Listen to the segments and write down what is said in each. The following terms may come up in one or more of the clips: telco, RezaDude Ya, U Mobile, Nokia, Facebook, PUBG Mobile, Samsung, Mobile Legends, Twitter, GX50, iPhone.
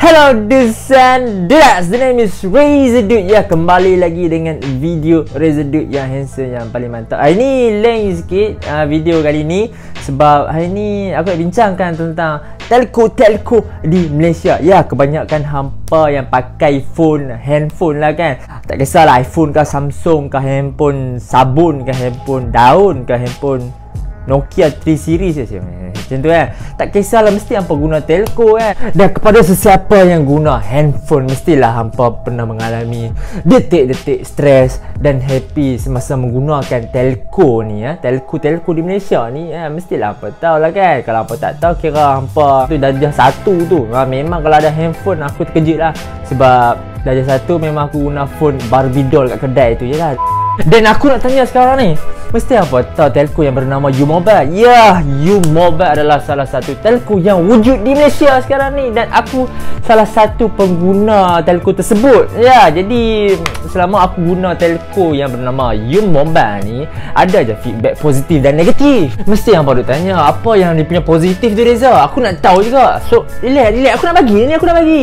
Hello dudes and dudes, the name is RezaDude Ya. Kembali lagi dengan video RezaDude Ya handsome yang paling mantap. Hari ni length sikit video kali ni sebab hari ni aku nak bincangkan tentang telco di Malaysia. Ya, kebanyakan hampa yang pakai handphone lah kan. Tak kisahlah iPhone ke Samsung ke, handphone sabun ke, handphone daun ke, handphone Nokia 3 series je macam tu kan. Tak kisahlah, mesti hampa guna telco kan. Dan kepada sesiapa yang guna handphone, mestilah hampa pernah mengalami detik-detik stres dan happy semasa menggunakan telco ni ya. Telco di Malaysia ni mestilah hampa tahu lah kan. Kalau hampa tak tahu, kira hampa tu darjah 1 tu. Memang kalau ada handphone aku terkejut lah. Sebab darjah 1 memang aku guna phone Barbie doll kat kedai tu je lah. Dan aku nak tanya sekarang ni, mesti apa tahu telco yang bernama U Mobile. Ya, U Mobile adalah salah satu telco yang wujud di Malaysia sekarang ni. Dan aku salah satu pengguna telco tersebut. Ya, jadi selama aku guna telco yang bernama U Mobile ni, ada je feedback positif dan negatif. Mesti yang baru tanya, apa yang dia punya positif tu Reza? Aku nak tahu juga. So, relax, aku nak bagi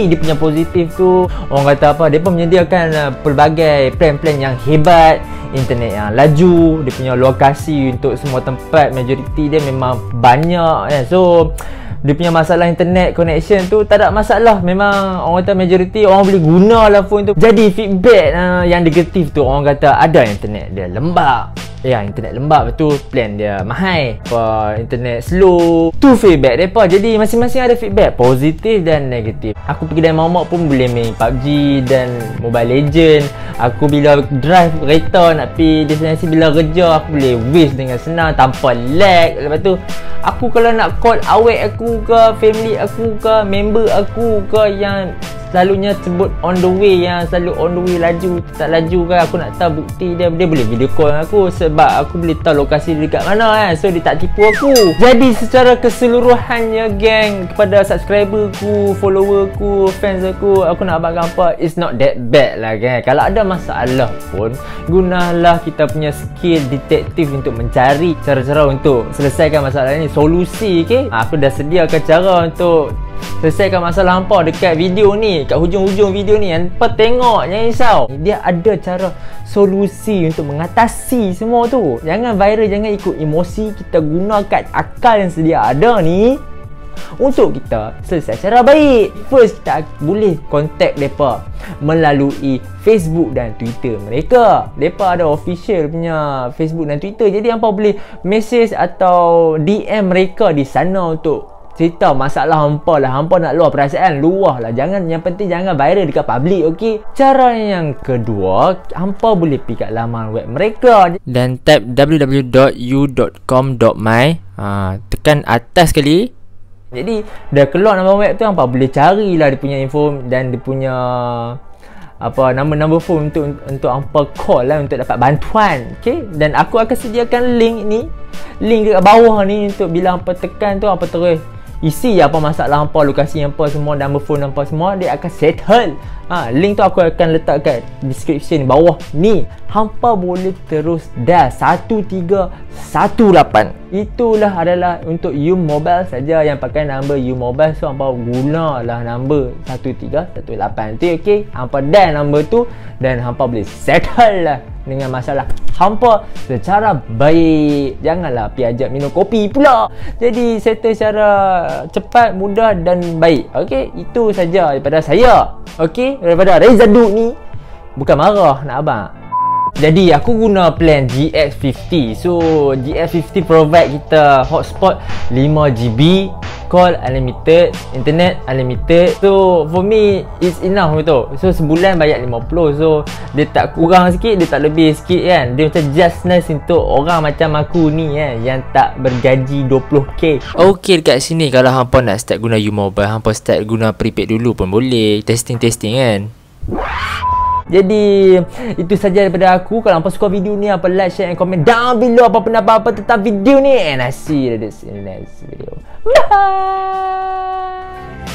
dia punya positif tu. Orang kata apa, dia pun menyediakan pelbagai plan-plan yang hebat, internet yang laju, dia punya lokasi untuk semua tempat, majoriti dia memang banyak kan. So dia punya masalah internet connection tu tak ada masalah. Memang orang kata majoriti orang boleh guna lah phone tu. Jadi feedback yang negatif tu, orang kata ada internet dia lembab. Ya, internet lembab, betul plan dia mahal, internet slow. Tu feedback depa. Jadi masing-masing ada feedback positif dan negatif. Aku pergi dari mamak pun boleh main PUBG dan Mobile Legends. Aku bila drive kereta nak pergi destinasi, bila kerja aku boleh waste dengan senang tanpa lag. Lepas tu aku kalau nak call awek aku ke, family aku ke, member aku ke yang selalunya sebut on the way, yang selalu on the way laju, tak laju kan, aku nak tahu bukti dia boleh video call aku sebab aku boleh tahu lokasi dia dekat mana kan. So dia tak tipu aku. Jadi secara keseluruhannya geng, kepada subscriber ku, follower ku, fans aku nak abang hampa, it's not that bad lah kan. Kalau ada masalah pun, gunalah kita punya skill detektif untuk mencari cara-cara untuk selesaikan masalah ni, solusi. Okay, aku dah sediakan cara untuk selesaikan masalah hampa dekat video ni, kat hujung-hujung video ni. Hampa tengok, jangan risau, dia ada cara solusi untuk mengatasi semua tu. Jangan viral, jangan ikut emosi. Kita gunakan akal yang sedia ada ni untuk kita selesai secara baik. First, kita boleh contact mereka melalui Facebook dan Twitter mereka. Mereka ada official punya Facebook dan Twitter. Jadi hampa boleh message atau DM mereka di sana untuk cerita masalah hampa lah. Hampa nak luar perasaan, luah lah. Jangan, yang penting jangan viral dekat public, okey? Cara yang kedua, hampa boleh pergi kat laman web mereka dan type www.u.com.my, tekan atas sekali. Jadi dah keluar nama web tu, hampa boleh carilah dia punya info dan dia punya apa nombor phone untuk hampa call lah untuk dapat bantuan. Okey, dan aku akan sediakan link dekat bawah ni untuk bila hampa tekan tu, hampa terus isi apa masalah hampa, lokasi hampa semua, number phone hampa semua, dia akan settle. Link tu aku akan letak kat description bawah ni. Hampa boleh terus dial 1318. Itulah adalah untuk U Mobile saja yang pakai number U Mobile. So hampa gunalah number 1318 tu, okey? Hampa dial number tu dan hampa boleh settle lah dengan masalah hampa secara baik. Janganlah pi ajak minum kopi pula. Jadi settle secara cepat, mudah dan baik. Okey, itu saja daripada saya. Okey, daripada RezaDude ni. Bukan marah nak abang. Jadi aku guna plan GX50. So GX50 provide kita hotspot 5GB, call unlimited, internet unlimited. So for me it's enough betul. So sebulan bayar 50. So dia tak kurang sikit, dia tak lebih sikit kan. Dia macam just nice untuk orang macam aku ni kan, yang tak bergaji 20k. Okey, dekat sini kalau hampa nak start guna U Mobile, hampa start guna prepaid dulu pun boleh. Testing kan. Jadi itu saja daripada aku. Kalau hampa suka video ni, hampa like, share and comment down below apa pendapat apa tentang video ni. And I see you in the next video. Bye.